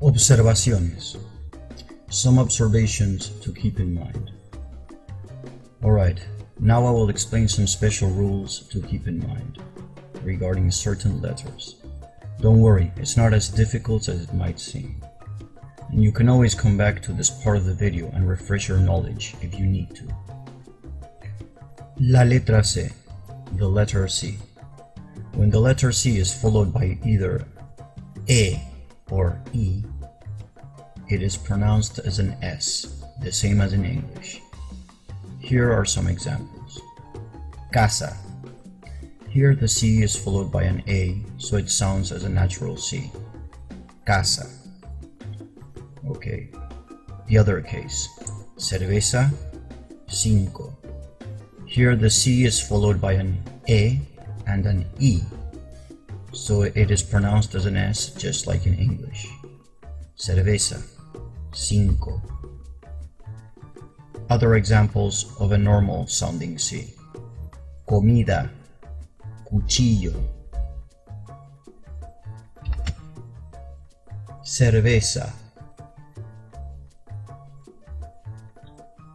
Observaciones. Some observations to keep in mind. Alright, now I will explain some special rules to keep in mind regarding certain letters. Don't worry, it's not as difficult as it might seem. And you can always come back to this part of the video and refresh your knowledge if you need to. La letra C, the letter C. When the letter C is followed by either E or E, it is pronounced as an S, the same as in English. Here are some examples. Casa. Here the C is followed by an A, so it sounds as a natural C. Casa. Okay. The other case. Cerveza. Cinco. Here the C is followed by an E and an E, so it is pronounced as an S just like in English. Cerveza. Cinco. Other examples of a normal sounding C. Comida. Cuchillo. Cerveza.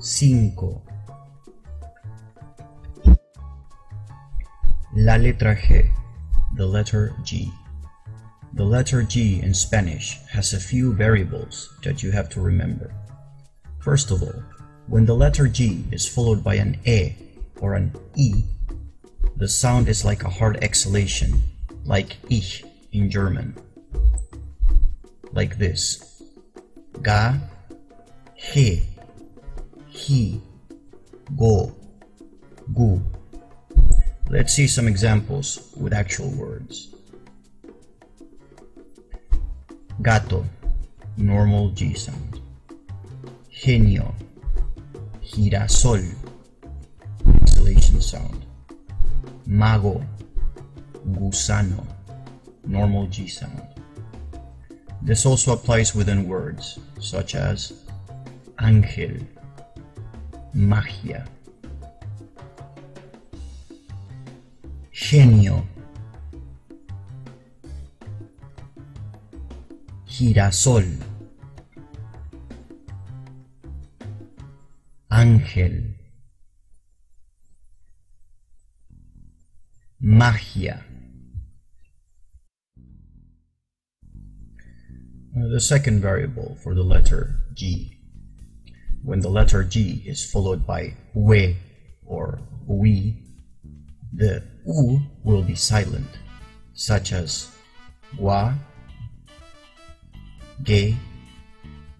Cinco. La letra G, the letter G. The letter G in Spanish has a few variables that you have to remember. First of all, when the letter G is followed by an E or an E, the sound is like a hard exhalation, like ich in German. Like this. Ga, he, he, go, gu. Let's see some examples with actual words. Gato, normal G sound. Genio. Girasol, exhalation sound. Mago, gusano, normal G sound. This also applies within words such as ángel, magia. Genio, girasol, ángel, magia. The second variable for the letter G. When the letter G is followed by we or we, the U will be silent, such as gua, ge,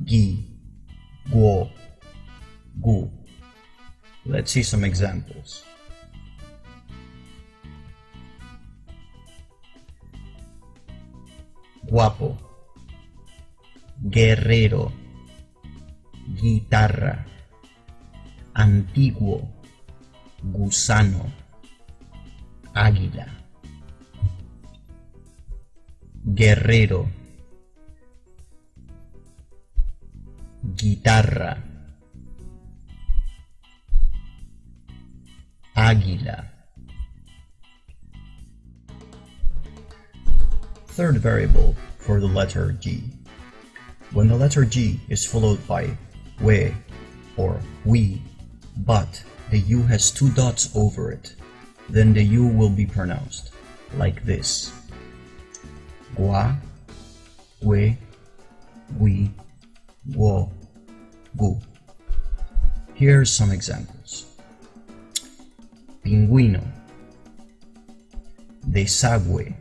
gi, guo, gu. Let's see some examples. Guapo, guerrero, guitarra, antiguo, gusano, águila. Guerrero, guitarra, águila. Third variable for the letter G. When the letter G is followed by we or we, but the U has two dots over it, then the U will be pronounced like this. Gua, we, we, wo, gu. Here are some examples. Pingüino. Desagüe.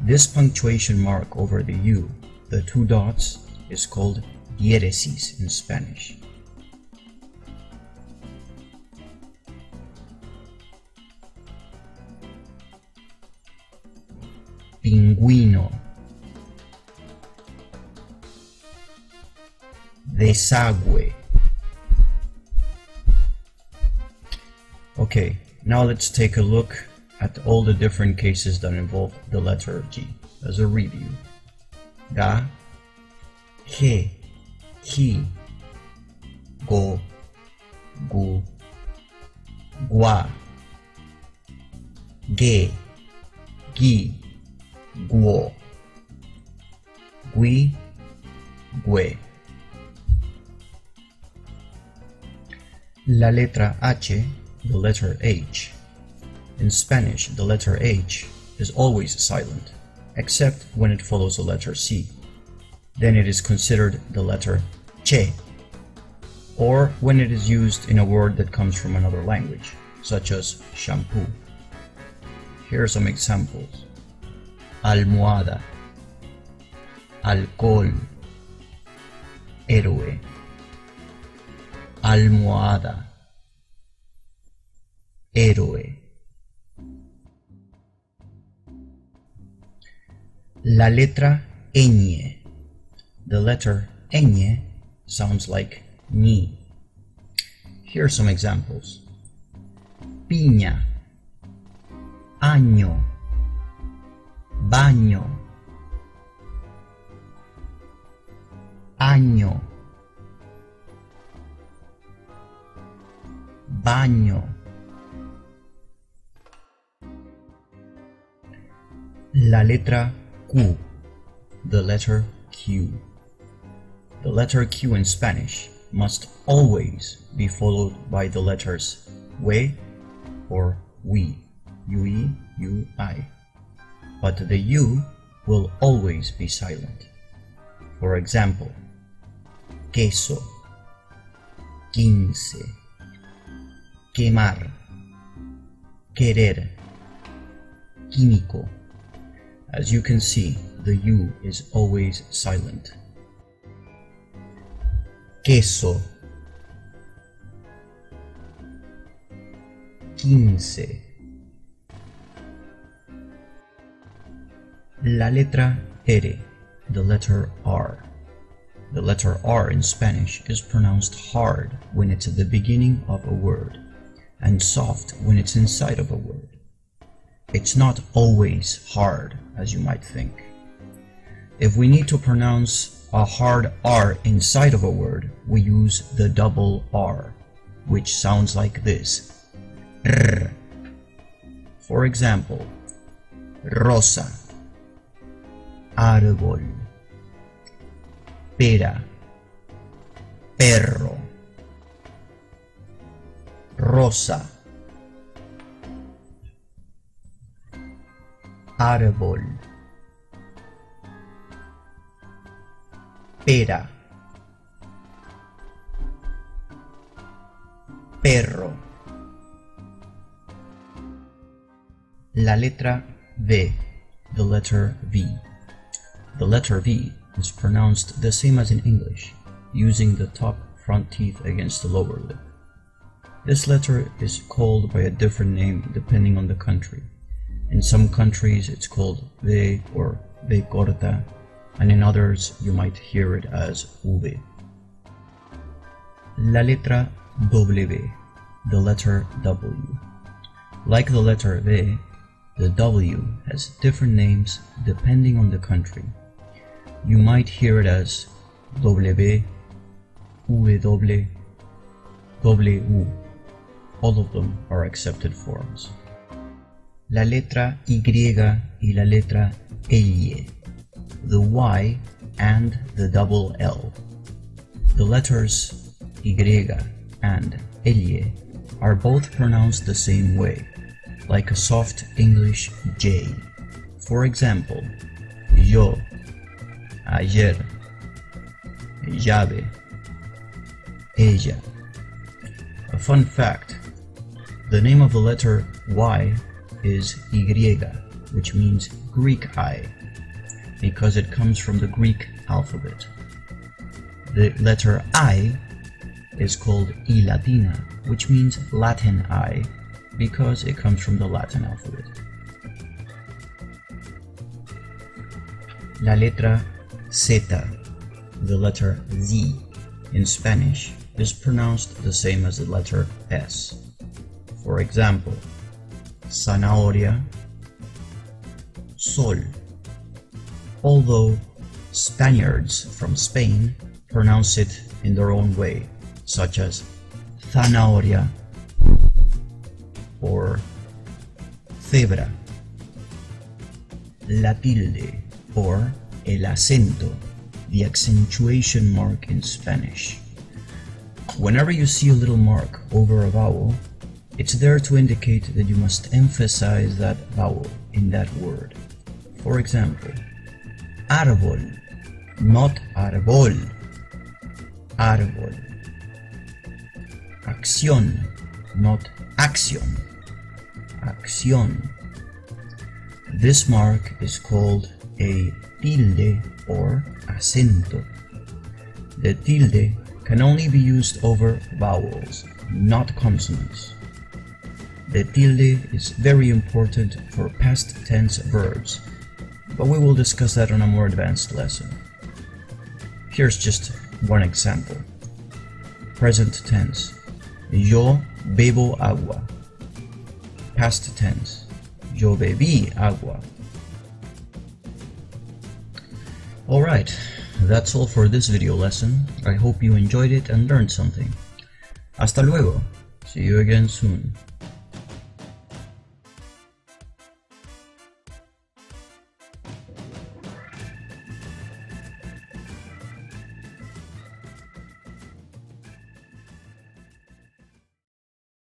This punctuation mark over the U, the two dots, is called diéresis in Spanish. Pingüino. Desagüe. Okay, now let's take a look at all the different cases that involve the letter G as a review. Ga, he, ki, go, gu, gua, ge, gi, guo, gui, way. La letra H, the letter H. In Spanish, the letter H is always silent, except when it follows the letter C. Then it is considered the letter Che, or when it is used in a word that comes from another language, such as shampoo. Here are some examples. Almohada, alcohol, héroe, almohada, héroe. La letra ñ. The letter ñ sounds like ni. Here are some examples. Piña, año, baño, año, baño. La letra Q, the letter Q. The letter Q in Spanish must always be followed by the letters we or we, UE, UI, but the U will always be silent. For example, queso, quince, quemar, querer, químico. As you can see, the U is always silent. Queso, quince. La letra R, the letter R. The letter R in Spanish is pronounced hard when it's at the beginning of a word, and soft when it's inside of a word. It's not always hard, as you might think. If we need to pronounce a hard R inside of a word, we use the double R, which sounds like this. R. For example, rosa, árbol, pera, perro, rosa, árbol, pera, perro. La letra V, the letter V. The letter V is pronounced the same as in English, using the top front teeth against the lower lip. This letter is called by a different name depending on the country. In some countries it's called V or V corta, and in others you might hear it as V. La letra W, the letter W. Like the letter V, the W has different names depending on the country. You might hear it as W, W, W. All of them are accepted forms. La letra Y y la letra L, the Y and the double L. The letters Y and L are both pronounced the same way, like a soft English J. For example, yo, ayer, llave, ella. A fun fact, the name of the letter Y is Y, which means Greek eye, because it comes from the Greek alphabet. The letter I is called I Latina, which means Latin eye, because it comes from the Latin alphabet. La letra Z, the letter Z, in Spanish is pronounced the same as the letter S. For example, zanahoria, sol. Although Spaniards from Spain pronounce it in their own way, such as zanahoria or cebra. La tilde, or el acento, the accentuation mark in Spanish. Whenever you see a little mark over a vowel, it's there to indicate that you must emphasize that vowel in that word. For example, árbol, not árbol, árbol. Acción, not acción, acción. This mark is called a tilde or acento. The tilde can only be used over vowels, not consonants. The tilde is very important for past tense verbs, but we will discuss that on a more advanced lesson. Here's just one example. Present tense. Yo bebo agua. Past tense. Yo bebí agua. Alright, that's all for this video lesson. I hope you enjoyed it and learned something. Hasta luego. See you again soon.